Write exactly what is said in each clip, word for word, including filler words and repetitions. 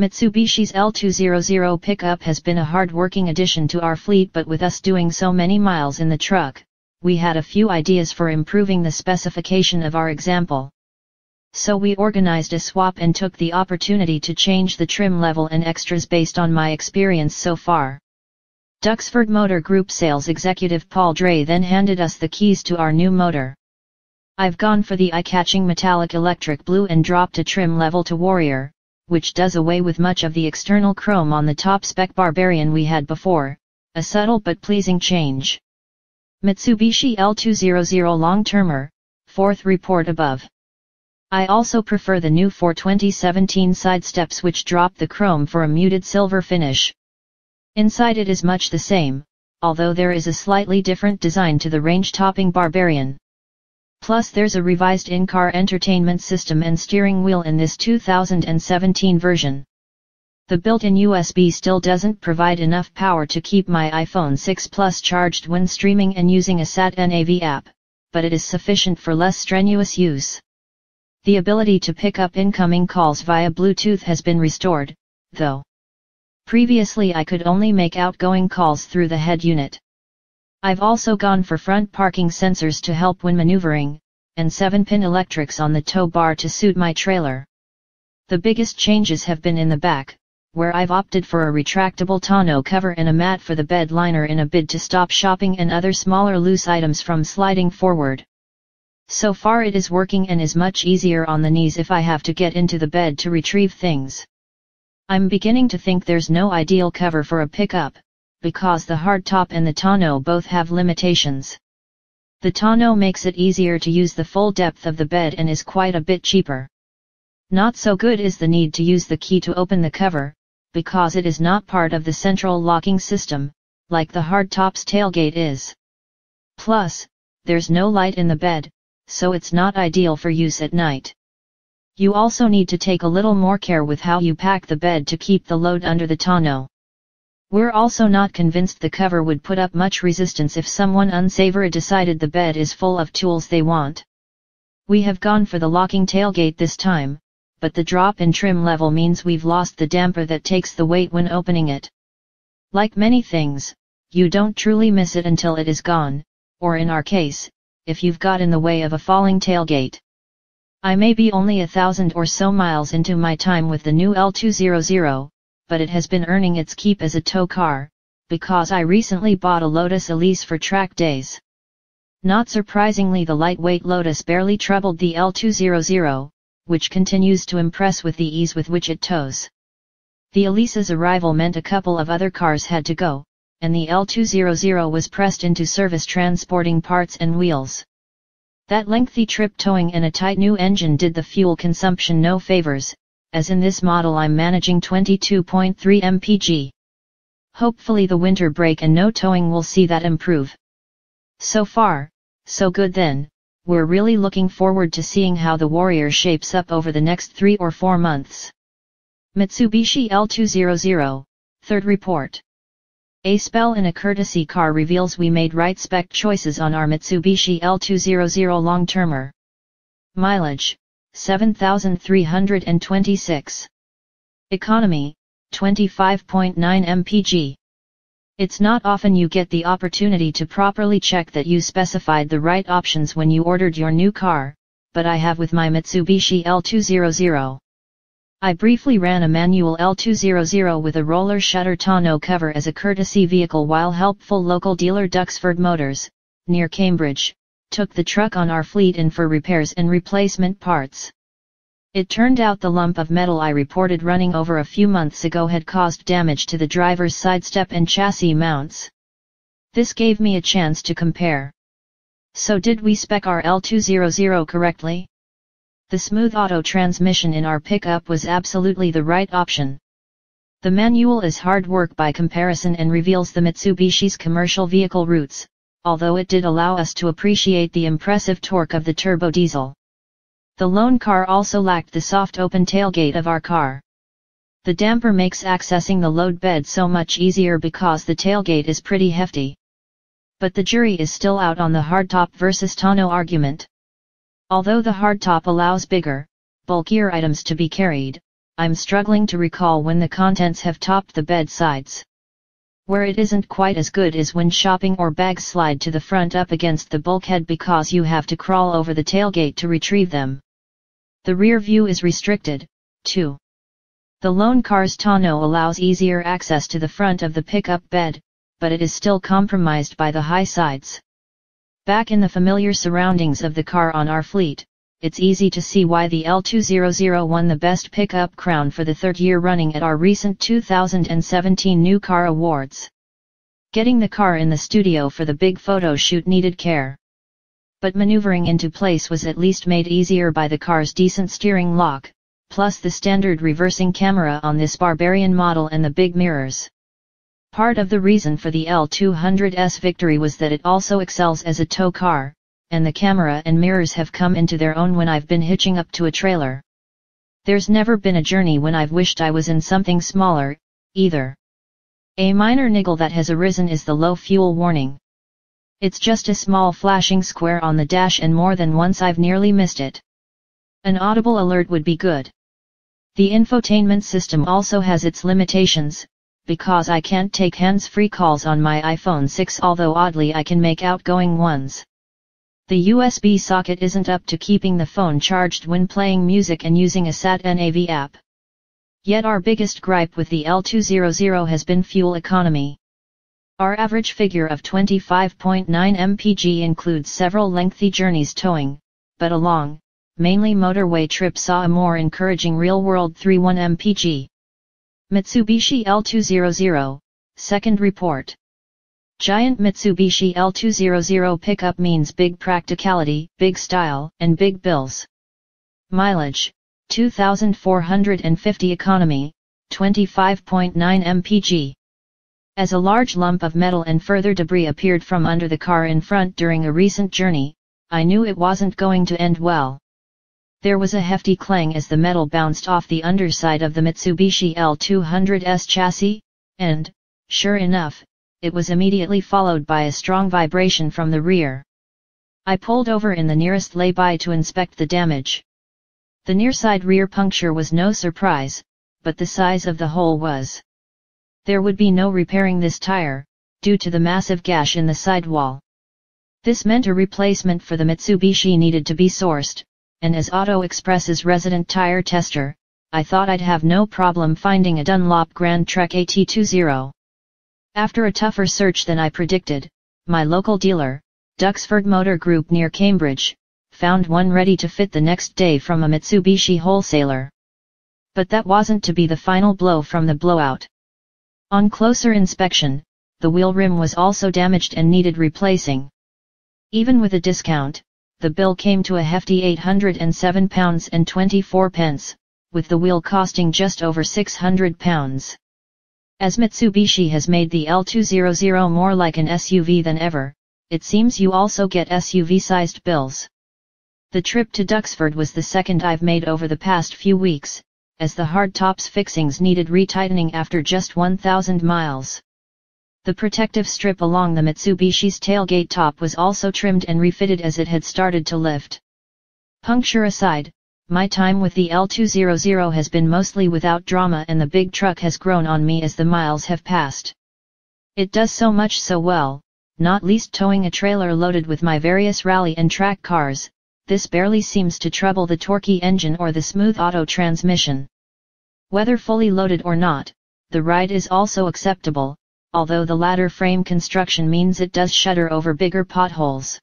Mitsubishi's L two hundred pickup has been a hard-working addition to our fleet, but with us doing so many miles in the truck, we had a few ideas for improving the specification of our example. So we organized a swap and took the opportunity to change the trim level and extras based on my experience so far. Duxford Motor Group sales executive Paul Dray then handed us the keys to our new motor. I've gone for the eye-catching metallic electric blue and dropped a trim level to Warrior, which does away with much of the external chrome on the top-spec Barbarian we had before, a subtle but pleasing change. Mitsubishi L two hundred long-termer, fourth report above. I also prefer the new four twenty seventeen Sidesteps, which dropped the chrome for a muted silver finish. Inside it is much the same, although there is a slightly different design to the range-topping Barbarian. Plus there's a revised in-car entertainment system and steering wheel in this two thousand seventeen version. The built-in U S B still doesn't provide enough power to keep my iPhone six Plus charged when streaming and using a S A T N A V app, but it is sufficient for less strenuous use. The ability to pick up incoming calls via Bluetooth has been restored, though. Previously I could only make outgoing calls through the head unit. I've also gone for front parking sensors to help when maneuvering, and seven-pin electrics on the tow bar to suit my trailer. The biggest changes have been in the back, where I've opted for a retractable tonneau cover and a mat for the bed liner in a bid to stop shopping and other smaller loose items from sliding forward. So far it is working and is much easier on the knees if I have to get into the bed to retrieve things. I'm beginning to think there's no ideal cover for a pickup, because the hardtop and the tonneau both have limitations. The tonneau makes it easier to use the full depth of the bed and is quite a bit cheaper. Not so good is the need to use the key to open the cover, because it is not part of the central locking system, like the hardtop's tailgate is. Plus, there's no light in the bed, so it's not ideal for use at night. You also need to take a little more care with how you pack the bed to keep the load under the tonneau. We're also not convinced the cover would put up much resistance if someone unsavory decided the bed is full of tools they want. We have gone for the locking tailgate this time, but the drop in trim level means we've lost the damper that takes the weight when opening it. Like many things, you don't truly miss it until it is gone, or in our case, if you've got in the way of a falling tailgate. I may be only a thousand or so miles into my time with the new L two hundred, but it has been earning its keep as a tow car, because I recently bought a Lotus Elise for track days. Not surprisingly, the lightweight Lotus barely troubled the L two hundred, which continues to impress with the ease with which it tows. The Elise's arrival meant a couple of other cars had to go, and the L two hundred was pressed into service transporting parts and wheels. That lengthy trip towing and a tight new engine did the fuel consumption no favors, as in this model I'm managing twenty-two point three miles per gallon. Hopefully the winter break and no towing will see that improve. So far, so good then. We're really looking forward to seeing how the Warrior shapes up over the next three or four months. Mitsubishi L two hundred, third report. A spell in a courtesy car reveals we made right spec choices on our Mitsubishi L two hundred long-termer. Mileage, seven thousand three hundred twenty-six. Economy, twenty-five point nine miles per gallon. It's not often you get the opportunity to properly check that you specified the right options when you ordered your new car, but I have with my Mitsubishi L two hundred. I briefly ran a manual L two hundred with a roller shutter tonneau cover as a courtesy vehicle while helpful local dealer Duxford Motors, near Cambridge, took the truck on our fleet in for repairs and replacement parts. It turned out the lump of metal I reported running over a few months ago had caused damage to the driver's sidestep and chassis mounts. This gave me a chance to compare. So did we spec our L two hundred correctly? The smooth auto transmission in our pickup was absolutely the right option. The manual is hard work by comparison and reveals the Mitsubishi's commercial vehicle roots, although it did allow us to appreciate the impressive torque of the turbo diesel. The lone car also lacked the soft open tailgate of our car. The damper makes accessing the load bed so much easier because the tailgate is pretty hefty. But the jury is still out on the hardtop versus tonneau argument. Although the hardtop allows bigger, bulkier items to be carried, I'm struggling to recall when the contents have topped the bed sides. Where it isn't quite as good is when shopping or bags slide to the front up against the bulkhead because you have to crawl over the tailgate to retrieve them. The rear view is restricted, too. The lone car's tonneau allows easier access to the front of the pickup bed, but it is still compromised by the high sides. Back in the familiar surroundings of the car on our fleet, it's easy to see why the L two hundred won the Best Pickup crown for the third year running at our recent two thousand seventeen New Car Awards. Getting the car in the studio for the big photo shoot needed care. But maneuvering into place was at least made easier by the car's decent steering lock, plus the standard reversing camera on this Barbarian model and the big mirrors. Part of the reason for the L two hundred's victory was that it also excels as a tow car, and the camera and mirrors have come into their own when I've been hitching up to a trailer. There's never been a journey when I've wished I was in something smaller, either. A minor niggle that has arisen is the low fuel warning. It's just a small flashing square on the dash, and more than once I've nearly missed it. An audible alert would be good. The infotainment system also has its limitations, because I can't take hands-free calls on my iPhone six, although oddly I can make outgoing ones. The U S B socket isn't up to keeping the phone charged when playing music and using a S A T N A V app. Yet our biggest gripe with the L two hundred has been fuel economy. Our average figure of twenty-five point nine miles per gallon includes several lengthy journeys towing, but a long, mainly motorway trip saw a more encouraging real-world thirty-one miles per gallon. Mitsubishi L two hundred, Second Report. Giant Mitsubishi L two hundred pickup means big practicality, big style, and big bills. Mileage, two thousand four hundred fifty. Economy, twenty-five point nine miles per gallon. As a large lump of metal and further debris appeared from under the car in front during a recent journey, I knew it wasn't going to end well. There was a hefty clang as the metal bounced off the underside of the Mitsubishi L two hundred's chassis, and, sure enough, it was immediately followed by a strong vibration from the rear. I pulled over in the nearest lay-by to inspect the damage. The near-side rear puncture was no surprise, but the size of the hole was. There would be no repairing this tire, due to the massive gash in the sidewall. This meant a replacement for the Mitsubishi needed to be sourced, and as Auto Express's resident tire tester, I thought I'd have no problem finding a Dunlop Grand Trek A T twenty. After a tougher search than I predicted, my local dealer, Duxford Motor Group near Cambridge, found one ready to fit the next day from a Mitsubishi wholesaler. But that wasn't to be the final blow from the blowout. On closer inspection, the wheel rim was also damaged and needed replacing. Even with a discount, the bill came to a hefty eight hundred seven pounds and twenty-four pence, with the wheel costing just over six hundred pounds. As Mitsubishi has made the L two hundred more like an S U V than ever, it seems you also get S U V-sized bills. The trip to Duxford was the second I've made over the past few weeks, as the hardtop's fixings needed retightening after just one thousand miles. The protective strip along the Mitsubishi's tailgate top was also trimmed and refitted as it had started to lift. Puncture aside, my time with the L two hundred has been mostly without drama, and the big truck has grown on me as the miles have passed. It does so much so well, not least towing a trailer loaded with my various rally and track cars. This barely seems to trouble the torquey engine or the smooth auto transmission. Whether fully loaded or not, the ride is also acceptable, although the latter frame construction means it does shudder over bigger potholes.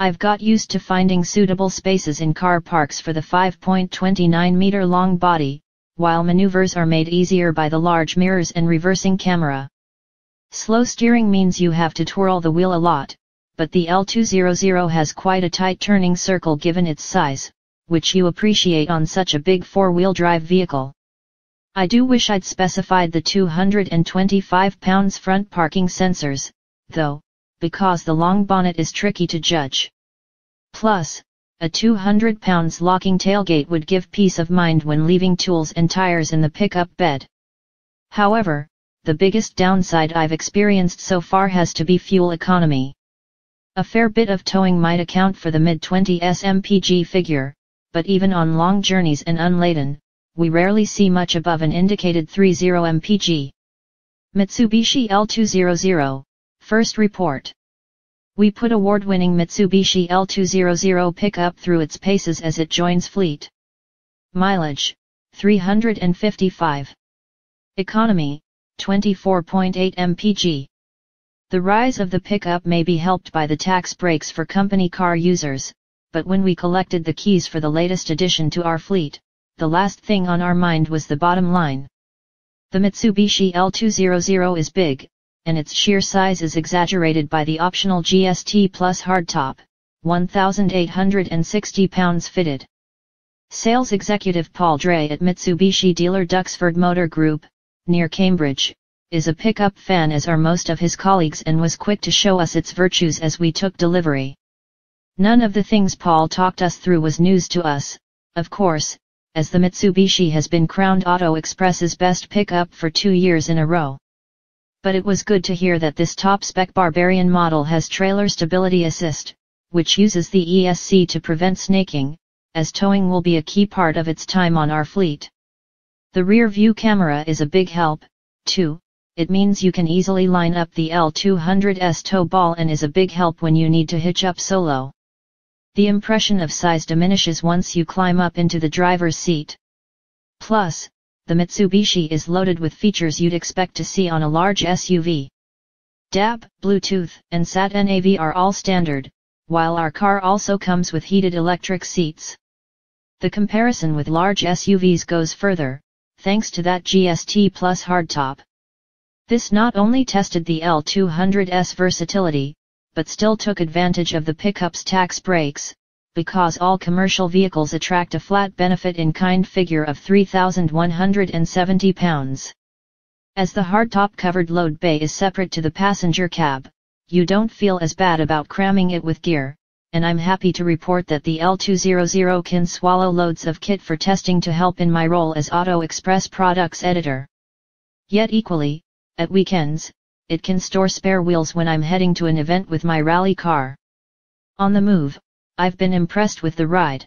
I've got used to finding suitable spaces in car parks for the five point two nine meter long body, while maneuvers are made easier by the large mirrors and reversing camera. Slow steering means you have to twirl the wheel a lot, but the L two hundred has quite a tight turning circle given its size, which you appreciate on such a big four-wheel drive vehicle. I do wish I'd specified the two hundred twenty-five pounds front parking sensors, though, because the long bonnet is tricky to judge. Plus, a two hundred pounds locking tailgate would give peace of mind when leaving tools and tires in the pickup bed. However, the biggest downside I've experienced so far has to be fuel economy. A fair bit of towing might account for the mid-twenties miles per gallon figure, but even on long journeys and unladen, we rarely see much above an indicated thirty miles per gallon. Mitsubishi L two hundred, first report. We put award-winning Mitsubishi L two hundred pickup through its paces as it joins fleet. Mileage, three hundred fifty-five. Economy, twenty-four point eight miles per gallon. The rise of the pickup may be helped by the tax breaks for company car users, but when we collected the keys for the latest addition to our fleet, the last thing on our mind was the bottom line. The Mitsubishi L two hundred is big, and its sheer size is exaggerated by the optional G S T Plus hardtop, one thousand eight hundred sixty pounds fitted. Sales Executive Paul Dray at Mitsubishi dealer Duxford Motor Group, near Cambridge, is a pickup fan, as are most of his colleagues, and was quick to show us its virtues as we took delivery. None of the things Paul talked us through was news to us, of course, as the Mitsubishi has been crowned Auto Express's best pickup for two years in a row. But it was good to hear that this top-spec Barbarian model has trailer stability assist, which uses the E S C to prevent snaking, as towing will be a key part of its time on our fleet. The rear-view camera is a big help, too. It means you can easily line up the L two hundred's tow ball and is a big help when you need to hitch up solo. The impression of size diminishes once you climb up into the driver's seat. Plus, the Mitsubishi is loaded with features you'd expect to see on a large S U V. D A B, Bluetooth, and S A T N A V are all standard, while our car also comes with heated electric seats. The comparison with large S U Vs goes further, thanks to that G S T Plus hardtop. This not only tested the L two hundred's versatility, but still took advantage of the pickup's tax breaks, because all commercial vehicles attract a flat benefit-in-kind figure of three thousand one hundred seventy pounds. As the hardtop-covered load bay is separate to the passenger cab, you don't feel as bad about cramming it with gear, and I'm happy to report that the L two hundred can swallow loads of kit for testing to help in my role as Auto Express products editor. Yet equally, at weekends, it can store spare wheels when I'm heading to an event with my rally car. On the move, I've been impressed with the ride.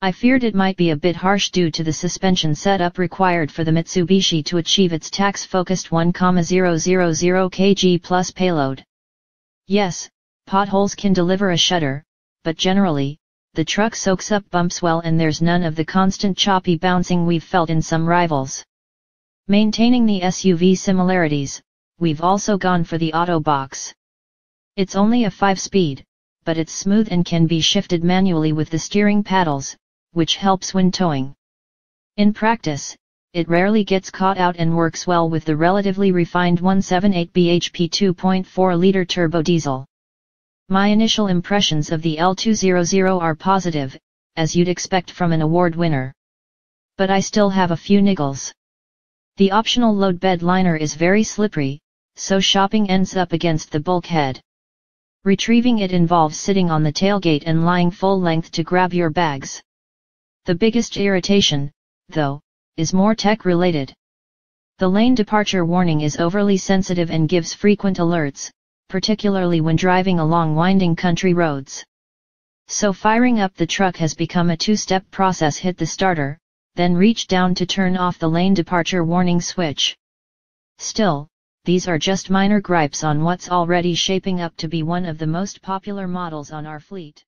I feared it might be a bit harsh due to the suspension setup required for the Mitsubishi to achieve its tax-focused one thousand kilogram plus payload. Yes, potholes can deliver a shudder, but generally, the truck soaks up bumps well, and there's none of the constant choppy bouncing we've felt in some rivals. Maintaining the S U V similarities, we've also gone for the auto box. It's only a five-speed, but it's smooth and can be shifted manually with the steering paddles, which helps when towing. In practice, it rarely gets caught out and works well with the relatively refined one hundred seventy-eight b h p two point four liter turbo diesel. My initial impressions of the L two hundred are positive, as you'd expect from an award winner. But I still have a few niggles. The optional load bed liner is very slippery, so shopping ends up against the bulkhead. Retrieving it involves sitting on the tailgate and lying full length to grab your bags. The biggest irritation, though, is more tech-related. The lane departure warning is overly sensitive and gives frequent alerts, particularly when driving along winding country roads. So firing up the truck has become a two-step process: hit the starter, then reach down to turn off the lane departure warning switch. Still, these are just minor gripes on what's already shaping up to be one of the most popular models on our fleet.